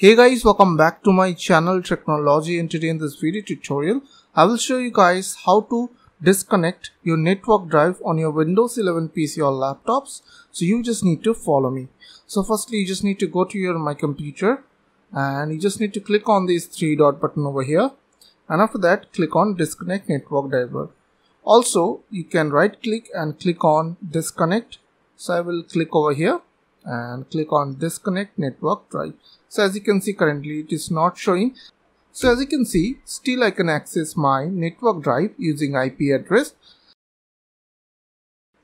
Hey guys, welcome back to my channel Tricknology, and today in this video tutorial I will show you guys how to disconnect your network drive on your Windows 11 PC or laptops. So you just need to follow me. So firstly, you just need to go to your My Computer and you just need to click on these three dot button over here, and after that click on Disconnect Network Driver. Also you can right click and click on Disconnect. So I will click over here and click on Disconnect Network Drive. So as you can see, currently it is not showing. So as you can see, still I can access my network drive using IP address.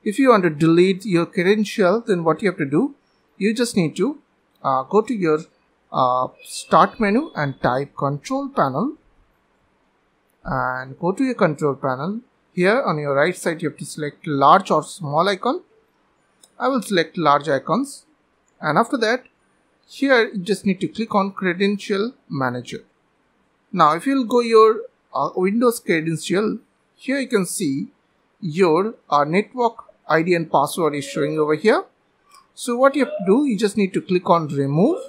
If you want to delete your credential, then what you have to do, you just need to go to your start menu and type control panel, and go to your control panel. Here on your right side you have to select large or small icon. I will select large icons, and after that here you just need to click on Credential Manager. Now if you'll go your Windows credential, here you can see your network ID and password is showing over here. So what you have to do, you just need to click on Remove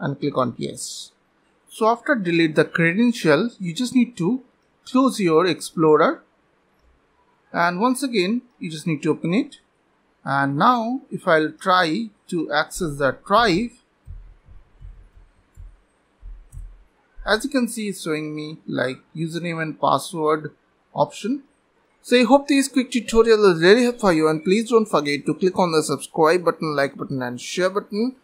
and click on Yes. So after delete the credential, you just need to close your Explorer, and once again you just need to open it. And now if I'll try to access the drive, as you can see it's showing me like username and password option. So I hope this quick tutorial is really helpful for you, and please don't forget to click on the subscribe button, like button and share button.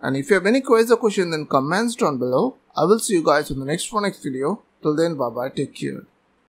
And if you have any queries or questions, then comments down below. I will see you guys in the next video. Till then, bye bye, take care.